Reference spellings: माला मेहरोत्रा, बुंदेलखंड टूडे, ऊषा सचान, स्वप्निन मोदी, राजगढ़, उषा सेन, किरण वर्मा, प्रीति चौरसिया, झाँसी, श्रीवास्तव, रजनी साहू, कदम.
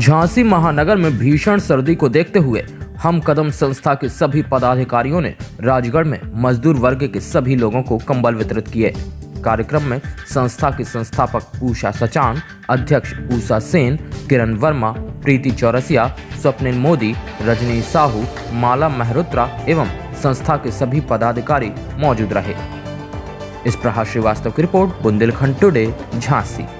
झांसी महानगर में भीषण सर्दी को देखते हुए हम कदम संस्था के सभी पदाधिकारियों ने राजगढ़ में मजदूर वर्ग के सभी लोगों को कंबल वितरित किए। कार्यक्रम में संस्था के संस्थापक ऊषा सचान, अध्यक्ष उषा सेन, किरण वर्मा, प्रीति चौरसिया, स्वप्निन मोदी, रजनी साहू, माला मेहरोत्रा एवं संस्था के सभी पदाधिकारी मौजूद रहे। इस प्रहार श्रीवास्तव की रिपोर्ट, बुंदेलखंड टूडे, झांसी।